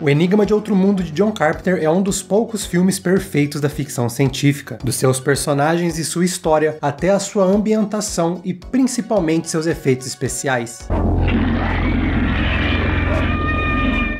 O Enigma de Outro Mundo de John Carpenter é um dos poucos filmes perfeitos da ficção científica, dos seus personagens e sua história, até a sua ambientação e principalmente seus efeitos especiais.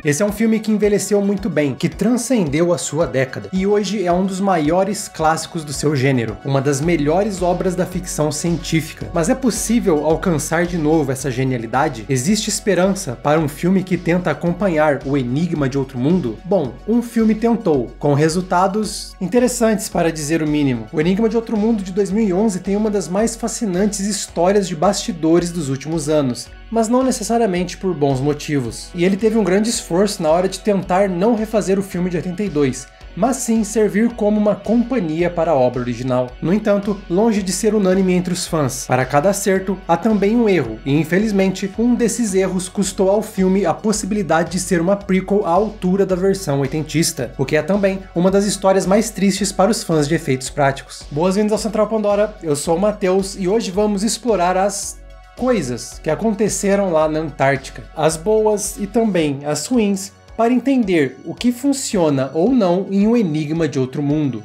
Esse é um filme que envelheceu muito bem, que transcendeu a sua década, e hoje é um dos maiores clássicos do seu gênero, uma das melhores obras da ficção científica. Mas é possível alcançar de novo essa genialidade? Existe esperança para um filme que tenta acompanhar O Enigma de Outro Mundo? Bom, um filme tentou, com resultados interessantes para dizer o mínimo. O Enigma de Outro Mundo de 2011 tem uma das mais fascinantes histórias de bastidores dos últimos anos, mas não necessariamente por bons motivos. E ele teve um grande esforço na hora de tentar não refazer o filme de 82, mas sim servir como uma companhia para a obra original. No entanto, longe de ser unânime entre os fãs. Para cada acerto, há também um erro, e infelizmente, um desses erros custou ao filme a possibilidade de ser uma prequel à altura da versão oitentista, o que é também uma das histórias mais tristes para os fãs de efeitos práticos. Boas-vindas ao Central Pandora, eu sou o Matheus, e hoje vamos explorar as coisas que aconteceram lá na Antártica, as boas e também as ruins, para entender o que funciona ou não em O Enigma de Outro Mundo,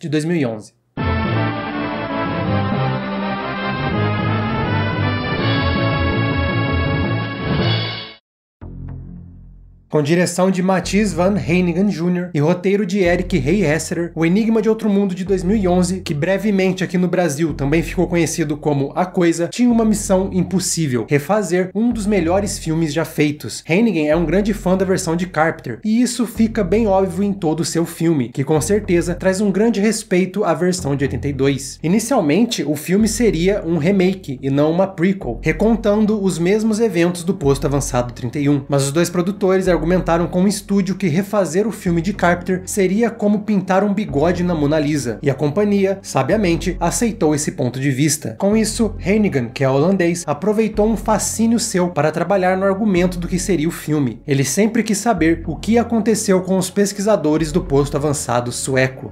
de 2011. Com direção de Matthijs van Heijningen Jr. e roteiro de Eric Rey, O Enigma de Outro Mundo de 2011, que brevemente aqui no Brasil também ficou conhecido como A Coisa, tinha uma missão impossível: refazer um dos melhores filmes já feitos. Heijningen é um grande fã da versão de Carpenter, e isso fica bem óbvio em todo o seu filme, que com certeza traz um grande respeito à versão de 82. Inicialmente, o filme seria um remake e não uma prequel, recontando os mesmos eventos do Posto Avançado 31, mas os dois produtores argumentaram com o estúdio que refazer o filme de Carpenter seria como pintar um bigode na Mona Lisa, e a companhia, sabiamente, aceitou esse ponto de vista. Com isso, Heijningen, que é holandês, aproveitou um fascínio seu para trabalhar no argumento do que seria o filme. Ele sempre quis saber o que aconteceu com os pesquisadores do Posto Avançado sueco.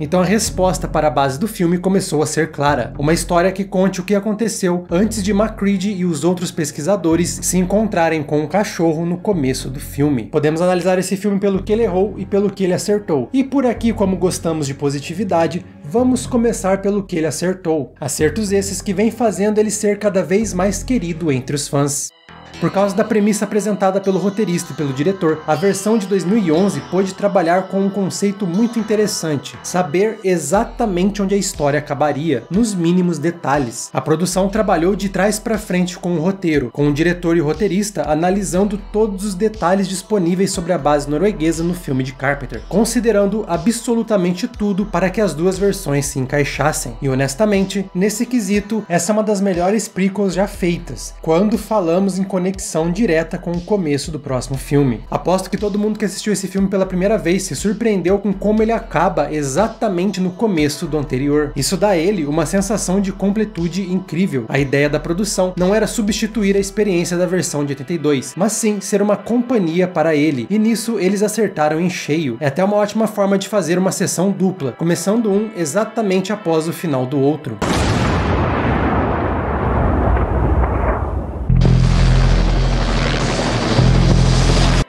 Então a resposta para a base do filme começou a ser clara. Uma história que conte o que aconteceu antes de MacReady e os outros pesquisadores se encontrarem com um cachorro no começo do filme. Podemos analisar esse filme pelo que ele errou e pelo que ele acertou. E por aqui, como gostamos de positividade, vamos começar pelo que ele acertou. Acertos esses que vêm fazendo ele ser cada vez mais querido entre os fãs. Por causa da premissa apresentada pelo roteirista e pelo diretor, a versão de 2011 pôde trabalhar com um conceito muito interessante: saber exatamente onde a história acabaria, nos mínimos detalhes. A produção trabalhou de trás para frente com o roteiro, com o diretor e o roteirista analisando todos os detalhes disponíveis sobre a base norueguesa no filme de Carpenter, considerando absolutamente tudo para que as duas versões se encaixassem. E honestamente, nesse quesito, essa é uma das melhores prequels já feitas, quando falamos em conexão direta com o começo do próximo filme. Aposto que todo mundo que assistiu esse filme pela primeira vez se surpreendeu com como ele acaba exatamente no começo do anterior. Isso dá a ele uma sensação de completude incrível. A ideia da produção não era substituir a experiência da versão de 82, mas sim ser uma companhia para ele, e nisso eles acertaram em cheio. É até uma ótima forma de fazer uma sessão dupla, começando um exatamente após o final do outro.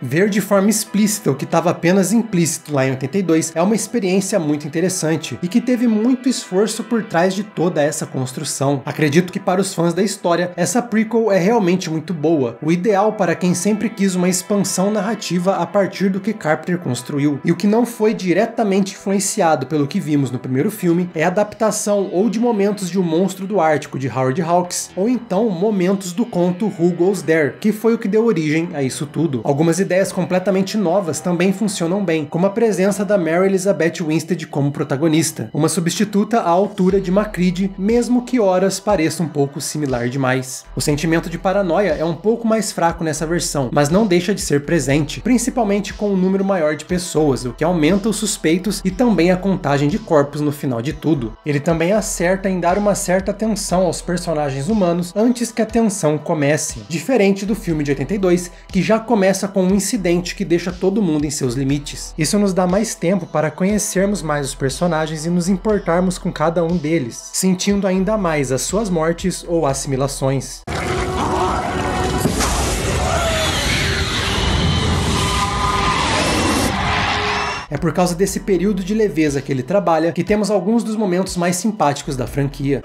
Ver de forma explícita o que estava apenas implícito lá em 82 é uma experiência muito interessante, e que teve muito esforço por trás de toda essa construção. Acredito que para os fãs da história, essa prequel é realmente muito boa, o ideal para quem sempre quis uma expansão narrativa a partir do que Carpenter construiu. E o que não foi diretamente influenciado pelo que vimos no primeiro filme é a adaptação ou de momentos de O Monstro do Ártico, de Howard Hawks, ou então momentos do conto Who Goes There, que foi o que deu origem a isso tudo. Algumas ideias completamente novas também funcionam bem, como a presença da Mary Elizabeth Winstead como protagonista, uma substituta à altura de MacReady, mesmo que horas pareça um pouco similar demais. O sentimento de paranoia é um pouco mais fraco nessa versão, mas não deixa de ser presente, principalmente com um número maior de pessoas, o que aumenta os suspeitos e também a contagem de corpos no final de tudo. Ele também acerta em dar uma certa atenção aos personagens humanos antes que a tensão comece, diferente do filme de 82, que já começa com um incidente que deixa todo mundo em seus limites. Isso nos dá mais tempo para conhecermos mais os personagens e nos importarmos com cada um deles, sentindo ainda mais as suas mortes ou assimilações. por causa desse período de leveza que ele trabalha que temos alguns dos momentos mais simpáticos da franquia.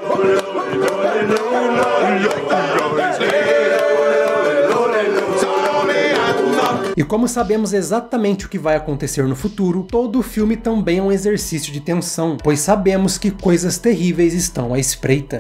E como sabemos exatamente o que vai acontecer no futuro, todo o filme também é um exercício de tensão, pois sabemos que coisas terríveis estão à espreita.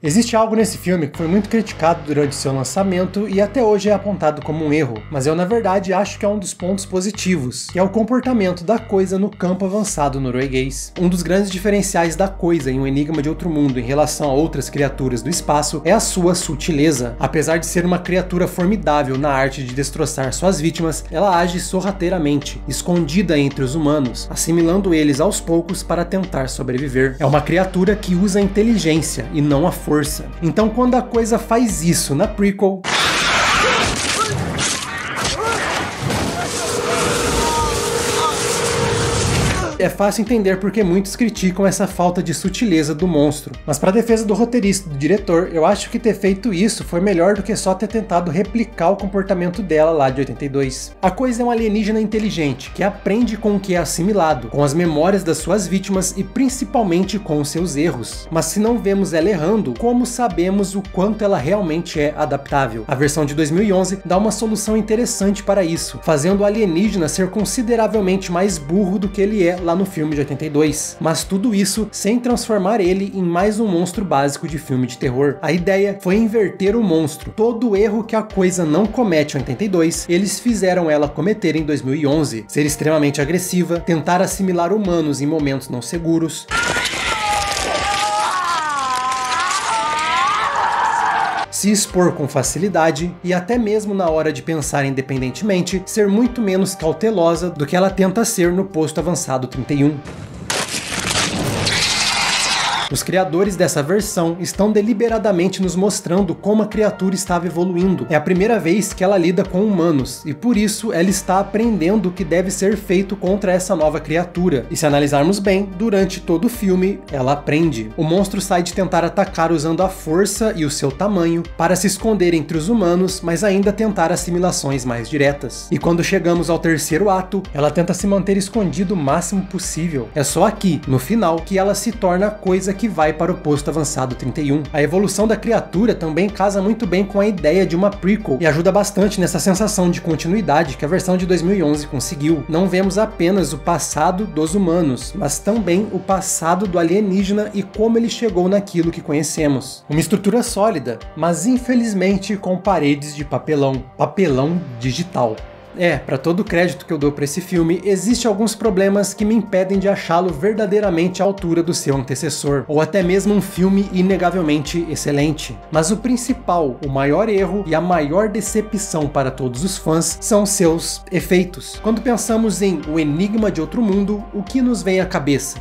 Existe algo nesse filme que foi muito criticado durante seu lançamento e até hoje é apontado como um erro, mas eu na verdade acho que é um dos pontos positivos, que é o comportamento da Coisa no campo avançado norueguês. Um dos grandes diferenciais da Coisa em O Enigma de Outro Mundo em relação a outras criaturas do espaço é a sua sutileza. Apesar de ser uma criatura formidável na arte de destroçar suas vítimas, ela age sorrateiramente, escondida entre os humanos, assimilando eles aos poucos para tentar sobreviver. É uma criatura que usa a inteligência e não a força. Então quando a Coisa faz isso na prequel, é fácil entender porque muitos criticam essa falta de sutileza do monstro, mas para defesa do roteirista e do diretor, eu acho que ter feito isso foi melhor do que só ter tentado replicar o comportamento dela lá de 82. A Coisa é um alienígena inteligente, que aprende com o que é assimilado, com as memórias das suas vítimas e principalmente com os seus erros. Mas se não vemos ela errando, como sabemos o quanto ela realmente é adaptável? A versão de 2011 dá uma solução interessante para isso, fazendo o alienígena ser consideravelmente mais burro do que ele é lá no filme de 82, mas tudo isso sem transformar ele em mais um monstro básico de filme de terror. A ideia foi inverter o monstro. Todo o erro que a Coisa não comete em 82, eles fizeram ela cometer em 2011. Ser extremamente agressiva, tentar assimilar humanos em momentos não seguros, se expor com facilidade e até mesmo na hora de pensar independentemente, ser muito menos cautelosa do que ela tenta ser no posto avançado 31. Os criadores dessa versão estão deliberadamente nos mostrando como a criatura estava evoluindo. É a primeira vez que ela lida com humanos, e por isso ela está aprendendo o que deve ser feito contra essa nova criatura. E se analisarmos bem, durante todo o filme, ela aprende. O monstro sai de tentar atacar usando a força e o seu tamanho, para se esconder entre os humanos, mas ainda tentar assimilações mais diretas. E quando chegamos ao terceiro ato, ela tenta se manter escondida o máximo possível. É só aqui, no final, que ela se torna a Coisa que vai para o posto avançado 31. A evolução da criatura também casa muito bem com a ideia de uma prequel e ajuda bastante nessa sensação de continuidade que a versão de 2011 conseguiu. Não vemos apenas o passado dos humanos, mas também o passado do alienígena e como ele chegou naquilo que conhecemos. Uma estrutura sólida, mas infelizmente com paredes de papelão. Papelão digital. É, para todo o crédito que eu dou para esse filme, existe alguns problemas que me impedem de achá-lo verdadeiramente à altura do seu antecessor, ou até mesmo um filme inegavelmente excelente. Mas o principal, o maior erro e a maior decepção para todos os fãs são seus efeitos. Quando pensamos em O Enigma de Outro Mundo, o que nos vem à cabeça?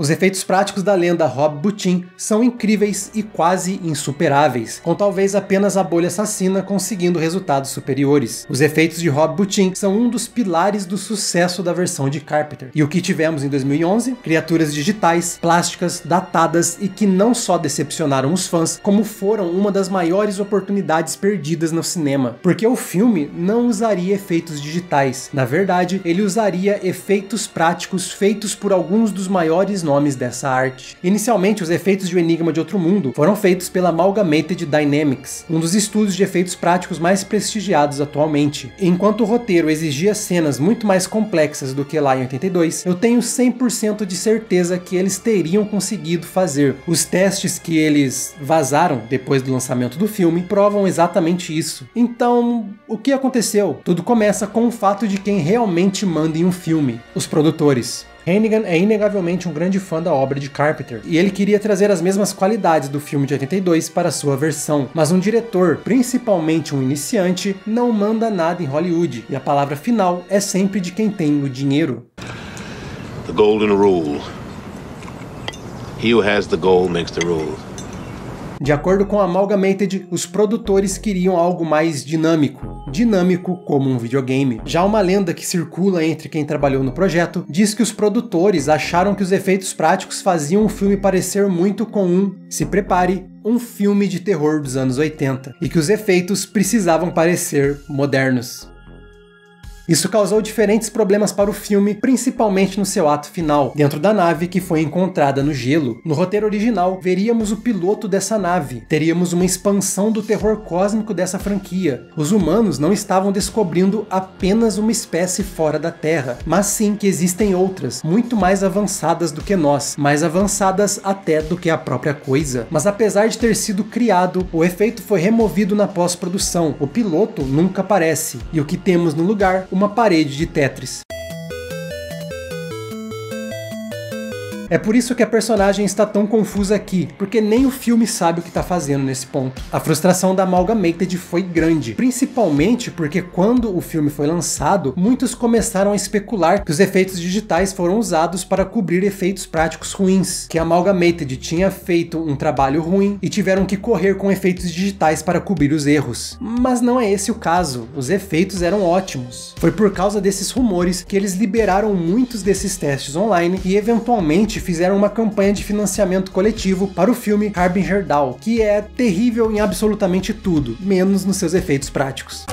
Os efeitos práticos da lenda Rob Bottin são incríveis e quase insuperáveis, com talvez apenas a bolha assassina conseguindo resultados superiores. Os efeitos de Rob Bottin são um dos pilares do sucesso da versão de Carpenter. E o que tivemos em 2011? Criaturas digitais, plásticas, datadas e que não só decepcionaram os fãs, como foram uma das maiores oportunidades perdidas no cinema. Porque o filme não usaria efeitos digitais. Na verdade, ele usaria efeitos práticos feitos por alguns dos maiores nomes dessa arte. Inicialmente, os efeitos de O Enigma de Outro Mundo foram feitos pela Amalgamated Dynamics, um dos estúdios de efeitos práticos mais prestigiados atualmente. Enquanto o roteiro exigia cenas muito mais complexas do que lá em 82, eu tenho 100% de certeza que eles teriam conseguido fazer. Os testes que eles vazaram depois do lançamento do filme provam exatamente isso. Então, o que aconteceu? Tudo começa com o fato de quem realmente manda em um filme: os produtores. Hannigan é inegavelmente um grande fã da obra de Carpenter, e ele queria trazer as mesmas qualidades do filme de 82 para sua versão, mas um diretor, principalmente um iniciante, não manda nada em Hollywood, e a palavra final é sempre de quem tem o dinheiro. The golden rule. He who has the gold makes the rule. De acordo com Amalgamated, os produtores queriam algo mais dinâmico como um videogame. Já uma lenda que circula entre quem trabalhou no projeto diz que os produtores acharam que os efeitos práticos faziam o filme parecer muito com um, se prepare, um filme de terror dos anos 80, e que os efeitos precisavam parecer modernos. Isso causou diferentes problemas para o filme, principalmente no seu ato final, dentro da nave que foi encontrada no gelo. No roteiro original, veríamos o piloto dessa nave. Teríamos uma expansão do terror cósmico dessa franquia. Os humanos não estavam descobrindo apenas uma espécie fora da Terra, mas sim que existem outras, muito mais avançadas do que nós, mais avançadas até do que a própria coisa. Mas apesar de ter sido criado, o efeito foi removido na pós-produção. O piloto nunca aparece, e o que temos no lugar? Uma parede de Tetris. É por isso que a personagem está tão confusa aqui, porque nem o filme sabe o que está fazendo nesse ponto. A frustração da Amalgamated foi grande, principalmente porque quando o filme foi lançado, muitos começaram a especular que os efeitos digitais foram usados para cobrir efeitos práticos ruins, que a Amalgamated tinha feito um trabalho ruim e tiveram que correr com efeitos digitais para cobrir os erros. Mas não é esse o caso, os efeitos eram ótimos. Foi por causa desses rumores que eles liberaram muitos desses testes online e eventualmente fizeram uma campanha de financiamento coletivo para o filme Harbinger Dahl, que é terrível em absolutamente tudo, menos nos seus efeitos práticos.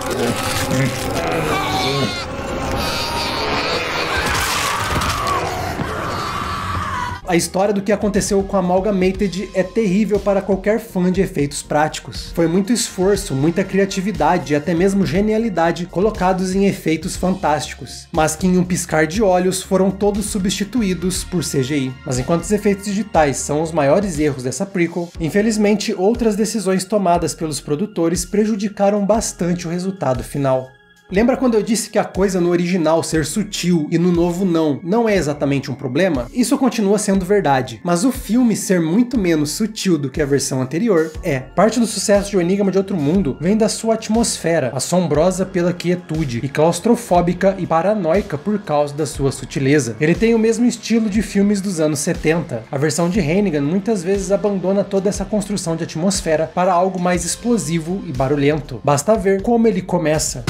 A história do que aconteceu com a Amalgamated é terrível para qualquer fã de efeitos práticos. Foi muito esforço, muita criatividade e até mesmo genialidade colocados em efeitos fantásticos, mas que em um piscar de olhos foram todos substituídos por CGI. Mas enquanto os efeitos digitais são os maiores erros dessa prequel, infelizmente outras decisões tomadas pelos produtores prejudicaram bastante o resultado final. Lembra quando eu disse que a coisa no original ser sutil e no novo não é exatamente um problema? Isso continua sendo verdade, mas o filme ser muito menos sutil do que a versão anterior é. Parte do sucesso de O Enigma de Outro Mundo vem da sua atmosfera, assombrosa pela quietude e claustrofóbica e paranoica por causa da sua sutileza. Ele tem o mesmo estilo de filmes dos anos 70. A versão de Hennigan muitas vezes abandona toda essa construção de atmosfera para algo mais explosivo e barulhento. Basta ver como ele começa.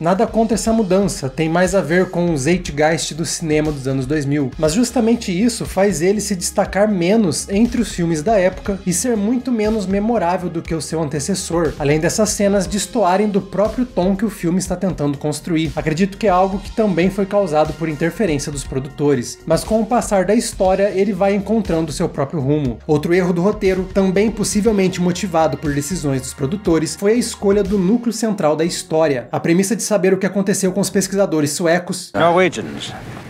Nada contra essa mudança, tem mais a ver com o zeitgeist do cinema dos anos 2000, mas justamente isso faz ele se destacar menos entre os filmes da época e ser muito menos memorável do que o seu antecessor, além dessas cenas destoarem do próprio tom que o filme está tentando construir. Acredito que é algo que também foi causado por interferência dos produtores, mas com o passar da história ele vai encontrando seu próprio rumo. Outro erro do roteiro, também possivelmente motivado por decisões dos produtores, foi a escolha do núcleo central da história. A premissa de saber o que aconteceu com os pesquisadores suecos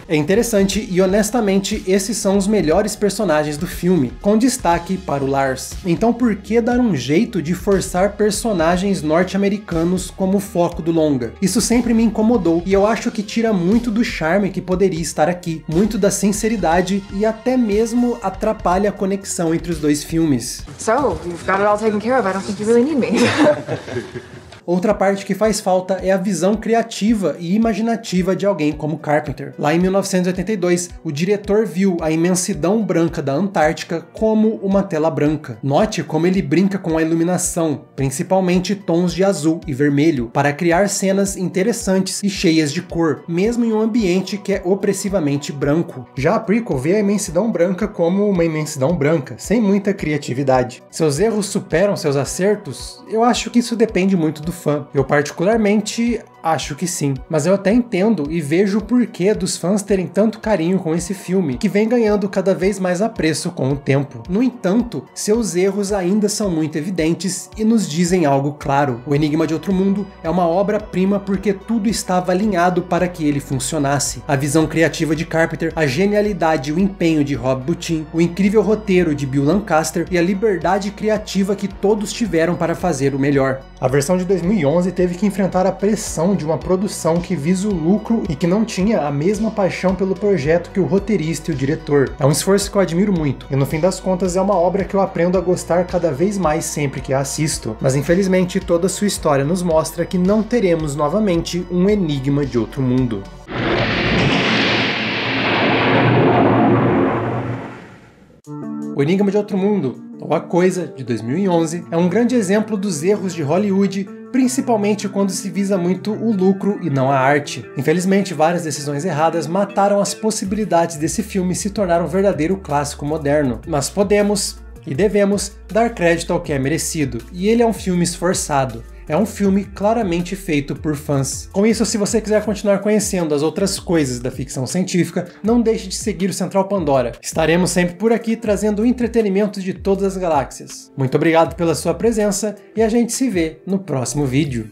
é interessante e, honestamente, esses são os melhores personagens do filme, com destaque para o Lars. Então por que dar um jeito de forçar personagens norte-americanos como foco do longa? Isso sempre me incomodou e eu acho que tira muito do charme que poderia estar aqui, muito da sinceridade e até mesmo atrapalha a conexão entre os dois filmes. So, you've got it all taken care of. I don't think you really need me. Outra parte que faz falta é a visão criativa e imaginativa de alguém como Carpenter. Lá em 1982, o diretor viu a imensidão branca da Antártica como uma tela branca. Note como ele brinca com a iluminação, principalmente tons de azul e vermelho, para criar cenas interessantes e cheias de cor, mesmo em um ambiente que é opressivamente branco. Já a prequel vê a imensidão branca como uma imensidão branca, sem muita criatividade. Seus erros superam seus acertos? Eu acho que isso depende muito do fã. Eu particularmente acho que sim, mas eu até entendo e vejo o porquê dos fãs terem tanto carinho com esse filme, que vem ganhando cada vez mais apreço com o tempo. No entanto, seus erros ainda são muito evidentes e nos dizem algo claro. O Enigma de Outro Mundo é uma obra-prima porque tudo estava alinhado para que ele funcionasse. A visão criativa de Carpenter, a genialidade e o empenho de Rob Bottin, o incrível roteiro de Bill Lancaster e a liberdade criativa que todos tiveram para fazer o melhor. A versão de 2011 teve que enfrentar a pressão de uma produção que visa o lucro e que não tinha a mesma paixão pelo projeto que o roteirista e o diretor. É um esforço que eu admiro muito, e no fim das contas é uma obra que eu aprendo a gostar cada vez mais sempre que a assisto, mas infelizmente toda sua história nos mostra que não teremos novamente um enigma de outro mundo. O Enigma de Outro Mundo, ou A Coisa, de 2011, é um grande exemplo dos erros de Hollywood, principalmente quando se visa muito o lucro e não a arte. Infelizmente, várias decisões erradas mataram as possibilidades desse filme se tornar um verdadeiro clássico moderno. Mas podemos, e devemos, dar crédito ao que é merecido, e ele é um filme esforçado. É um filme claramente feito por fãs. Com isso, se você quiser continuar conhecendo as outras coisas da ficção científica, não deixe de seguir o Central Pandora. Estaremos sempre por aqui trazendo entretenimento de todas as galáxias. Muito obrigado pela sua presença e a gente se vê no próximo vídeo.